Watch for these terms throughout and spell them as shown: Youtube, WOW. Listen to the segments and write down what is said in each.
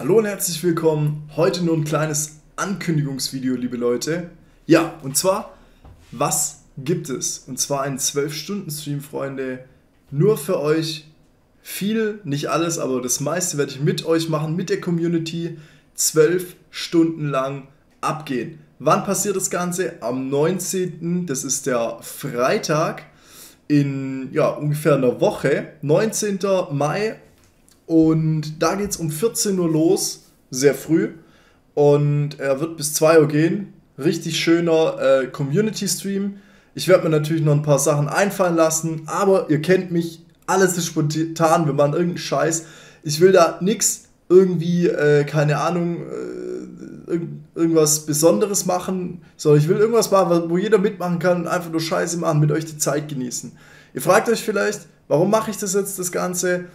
Hallo und herzlich willkommen. Heute nur ein kleines Ankündigungsvideo, liebe Leute. Ja, und zwar, was gibt es? Und zwar einen 12-Stunden-Stream, Freunde, nur für euch. Viel, nicht alles, aber das meiste werde ich mit euch machen, mit der Community. 12 Stunden lang abgehen. Wann passiert das Ganze? Am 19., das ist der Freitag, in ja, ungefähr einer Woche, 19. Mai. Und da geht es um 14 Uhr los, sehr früh, und er wird bis 2 Uhr gehen. Richtig schöner Community-Stream. Ich werde mir natürlich noch ein paar Sachen einfallen lassen, aber ihr kennt mich, alles ist spontan, wir machen irgendeinen Scheiß. Ich will da nichts irgendwie, keine Ahnung, irgendwas Besonderes machen, sondern ich will irgendwas machen, wo jeder mitmachen kann und einfach nur Scheiße machen, mit euch die Zeit genießen. Ihr fragt euch vielleicht, warum mache ich das jetzt, das Ganze?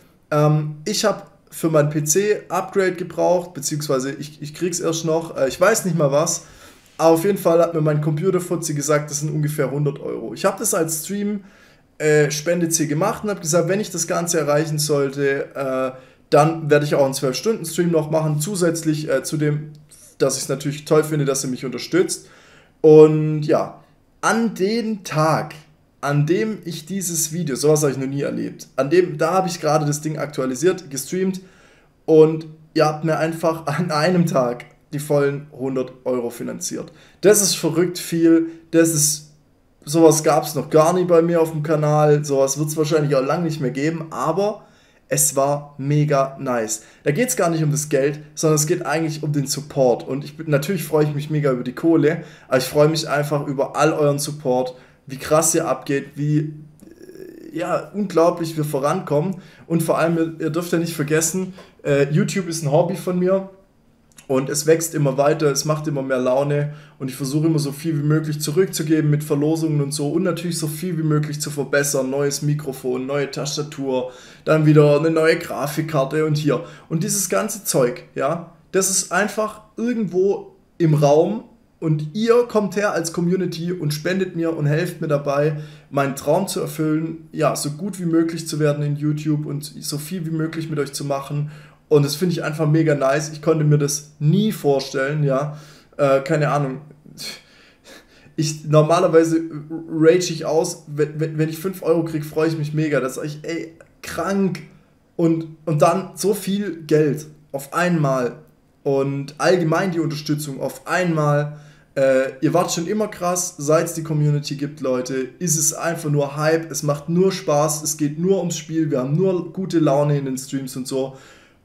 Ich habe für mein PC Upgrade gebraucht, beziehungsweise ich krieg's erst noch, ich weiß nicht mal was, aber auf jeden Fall hat mir mein Computerfuzzi gesagt, das sind ungefähr 100 Euro. Ich habe das als Stream-Spendeziel gemacht und habe gesagt, wenn ich das Ganze erreichen sollte, dann werde ich auch einen 12-Stunden-Stream noch machen, zusätzlich zu dem, dass ich es natürlich toll finde, dass ihr mich unterstützt. Und ja, an den Tag, an dem ich dieses Video, sowas habe ich noch nie erlebt, da habe ich gerade das Ding aktualisiert, gestreamt, und ihr habt mir einfach an einem Tag die vollen 100 Euro finanziert. Das ist verrückt viel, sowas gab es noch gar nie bei mir auf dem Kanal, sowas wird es wahrscheinlich auch lange nicht mehr geben, aber es war mega nice. Da geht es gar nicht um das Geld, sondern es geht eigentlich um den Support, und natürlich freue ich mich mega über die Kohle, aber ich freue mich einfach über all euren Support, wie krass ihr abgeht, wie ja, unglaublich wir vorankommen. Und vor allem, ihr dürft ja nicht vergessen, YouTube ist ein Hobby von mir und es wächst immer weiter, es macht immer mehr Laune und ich versuche immer so viel wie möglich zurückzugeben mit Verlosungen und so, und natürlich so viel wie möglich zu verbessern. Neues Mikrofon, neue Tastatur, dann wieder eine neue Grafikkarte und hier. Und dieses ganze Zeug, ja, das ist einfach irgendwo im Raum. Und ihr kommt her als Community und spendet mir und helft mir dabei, meinen Traum zu erfüllen, ja, so gut wie möglich zu werden in YouTube und so viel wie möglich mit euch zu machen. Und das finde ich einfach mega nice. Ich konnte mir das nie vorstellen, ja. Keine Ahnung. Normalerweise rage ich aus, wenn ich 5 Euro kriege, freue ich mich mega. Das sage ich, ey, krank. Und dann so viel Geld auf einmal und allgemein die Unterstützung auf einmal. Ihr wart schon immer krass, seit es die Community gibt, Leute, ist es einfach nur Hype, es macht nur Spaß, es geht nur ums Spiel, wir haben nur gute Laune in den Streams und so.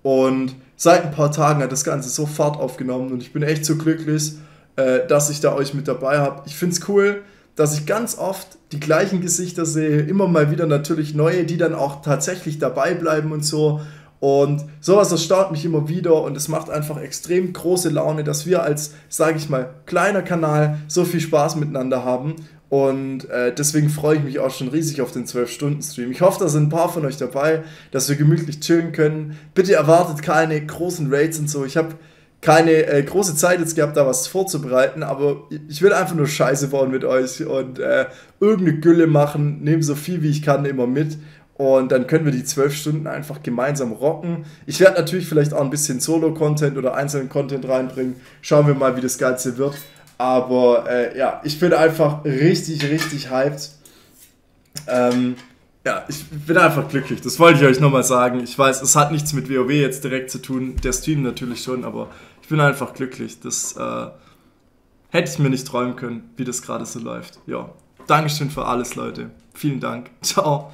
Und seit ein paar Tagen hat das Ganze so Fahrt aufgenommen und ich bin echt so glücklich, dass ich da euch mit dabei habe. Ich finde es cool, dass ich ganz oft die gleichen Gesichter sehe, immer mal wieder natürlich neue, die dann auch tatsächlich dabei bleiben und so. Und sowas erstaunt mich immer wieder und es macht einfach extrem große Laune, dass wir als, sage ich mal, kleiner Kanal so viel Spaß miteinander haben. Und deswegen freue ich mich auch schon riesig auf den 12-Stunden-Stream. Ich hoffe, da sind ein paar von euch dabei, dass wir gemütlich chillen können. Bitte erwartet keine großen Raids und so. Ich habe keine große Zeit jetzt gehabt, da was vorzubereiten, aber ich will einfach nur Scheiße bauen mit euch und irgendeine Gülle machen, nehme so viel wie ich kann immer mit. Und dann können wir die 12 Stunden einfach gemeinsam rocken. Ich werde natürlich vielleicht auch ein bisschen Solo-Content oder einzelnen Content reinbringen. Schauen wir mal, wie das Ganze wird. Aber ja, ich bin einfach richtig, richtig hyped. Ja, ich bin einfach glücklich. Das wollte ich euch nochmal sagen. Ich weiß, es hat nichts mit WoW jetzt direkt zu tun. Der Stream natürlich schon, aber ich bin einfach glücklich. Das hätte ich mir nicht träumen können, wie das gerade so läuft. Ja, Dankeschön für alles, Leute. Vielen Dank. Ciao.